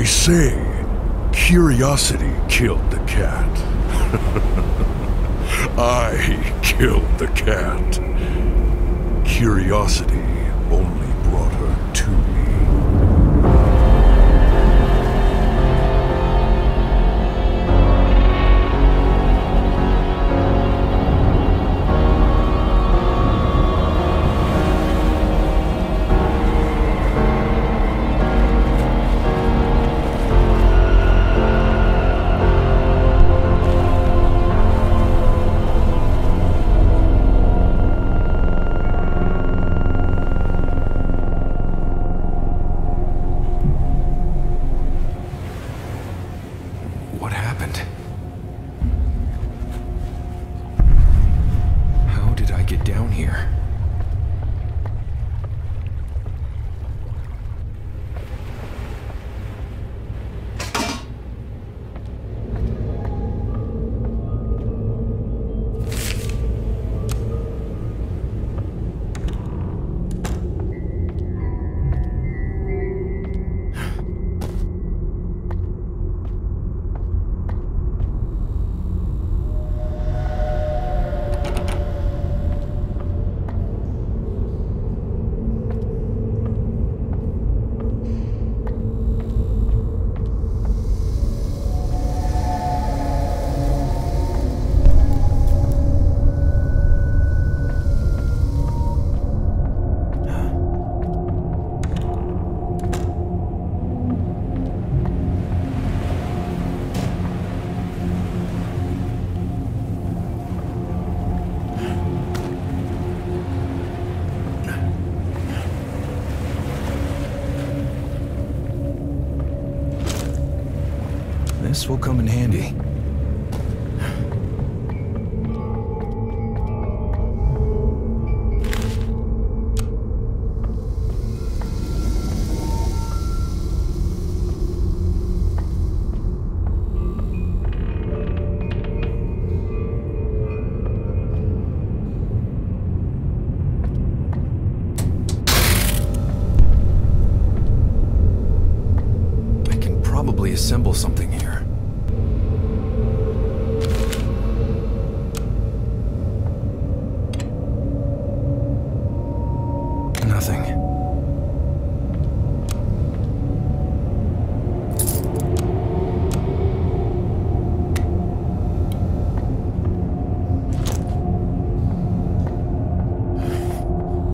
They say curiosity killed the cat. I killed the cat. Curiosity only brought her to me. This will come in handy. I can probably assemble something here. Nothing.